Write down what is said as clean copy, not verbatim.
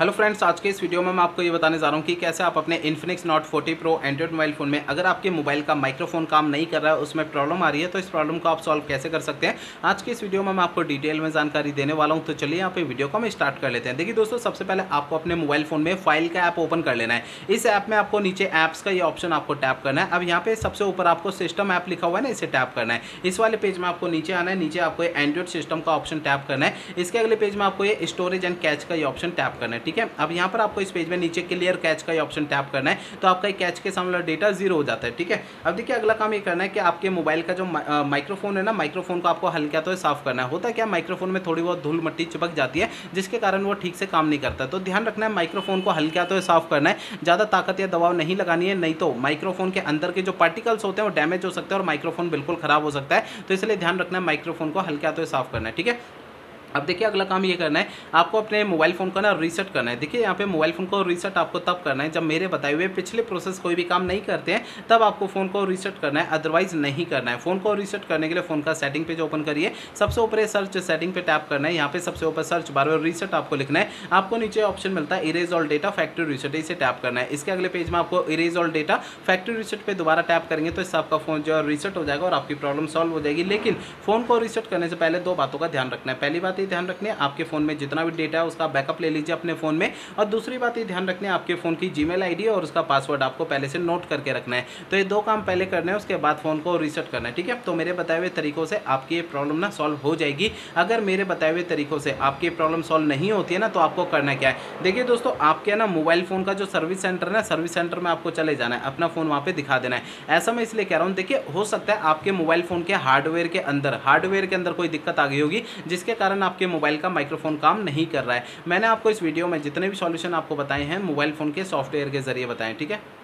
Hello friends, आज के इस वीडियो में मैं आपको ये बताने जा रहा हूँ कि कैसे आप अपने Infinix Note 40 Pro Android mobile phone में अगर आपके मोबाइल का माइक्रोफोन काम नहीं कर रहा है, उसमें प्रॉब्लम आ रही है, तो इस प्रॉब्लम को आप सॉल्व कैसे कर सकते हैं। आज के इस वीडियो में मैं आपको डिटेल में जानकारी देने वाला हूँ। तो चलिए यहाँ पे वीडियो को हम स्टार्ट कर लेते हैं। देखिए दोस्तों, सबसे पहले आपको अपने मोबाइल फ़ोन में फाइल का ऐप ओपन कर लेना है। इस ऐप में आपको नीचे ऐप्स का ये ऑप्शन आपको टैप करना है। अब यहाँ पे सबसे ऊपर आपको सिस्टम ऐप लिखा हुआ है ना, इसे टैप करना है। इस वाले पेज में आपको नीचे आना है, नीचे आपको एंड्रॉइड सिस्टम का ऑप्शन टैप करना है। इसके अगले पेज में आपको ये स्टोरेज एंड कैच का ये ऑप्शन टैप करना है। ठीक है, अब यहाँ पर आपको इस पेज में नीचे क्लियर कैच का ये ऑप्शन टैप करना है, तो आपका कैच के सामने डेटा जीरो हो जाता है। ठीक है, अब देखिए अगला काम ये करना है कि आपके मोबाइल का जो माइक्रोफोन है ना, माइक्रोफोन को आपको हल्का तो साफ करना है। होता है क्या, माइक्रोफोन में थोड़ी बहुत धूल मिट्टी चिपक जाती है, जिसके कारण वो ठीक से काम नहीं करता। तो ध्यान रखना है, माइक्रोफोन को हल्का तो साफ करना है, ज़्यादा ताकत या दबाव नहीं लगानी है, नहीं तो माइक्रोफोन के अंदर के जो पार्टिकल्स होते हैं वो डैमेज हो सकते हैं और माइक्रोफोन बिल्कुल खराब हो सकता है। तो इसलिए ध्यान रखना है, माइक्रोफोन को हल्का तो साफ करना है। ठीक है, अब देखिए अगला काम ये करना है, आपको अपने मोबाइल फ़ोन को ना रीसेट करना है। देखिए यहाँ पे मोबाइल फ़ोन को रीसेट आपको तब करना है जब मेरे बताए हुए पिछले प्रोसेस कोई भी काम नहीं करते हैं, तब आपको फ़ोन को रीसेट करना है, अदरवाइज़ नहीं करना है। फ़ोन को रीसेट करने के लिए फ़ोन का सेटिंग पेज ओपन करिए, सबसे ऊपर सर्च सेटिंग पे टैप करना है। यहाँ पे सबसे ऊपर सर्च बार और रीसेट आपको लिखना है। आपको नीचे ऑप्शन मिलता है erase all data factory reset, इसे टैप करना है। इसके अगले पेज में आपको erase all data factory reset पर दोबारा टैप करेंगे तो इससे आपका फ़ोन जो है रीसेट हो जाएगा और आपकी प्रॉब्लम सॉल्व हो जाएगी। लेकिन फ़ोन को रीसेट करने से पहले दो बातों का ध्यान रखना है। पहली बात ध्यान रखने, आपके फोन में जितना भी डेटा है उसका बैकअप ले लीजिए अपने फोन में। और दूसरी बात ये ध्यान रखने, आपके फोन की जीमेल आईडी और उसका पासवर्ड आपको पहले से नोट करके रखना है। तो ये दो काम पहले करने हैं, उसके बाद फोन को रीसेट करना है। ठीक है, तो मेरे बताए हुए तरीकों से आपकी ये प्रॉब्लम ना सॉल्व हो जाएगी। अगर मेरे बताए हुए तरीकों से आपकी प्रॉब्लम सॉल्व नहीं होती है ना, तो आपको करना क्या है, देखिए दोस्तों, आपके ना मोबाइल फोन का जो सर्विस सेंटर है ना, सर्विस सेंटर में आपको चले जाना है, अपना फोन वहाँ पर दिखा देना है। ऐसा मैं इसलिए कह रहा हूँ, देखिए हो सकता है आपके मोबाइल फोन के हार्डवेयर के अंदर कोई दिक्कत आ गई होगी, जिसके कारण आपके मोबाइल का माइक्रोफोन काम नहीं कर रहा है। मैंने आपको इस वीडियो में जितने भी सॉल्यूशन आपको बताए हैं, मोबाइल फ़ोन के सॉफ्टवेयर के जरिए बताएं। ठीक है।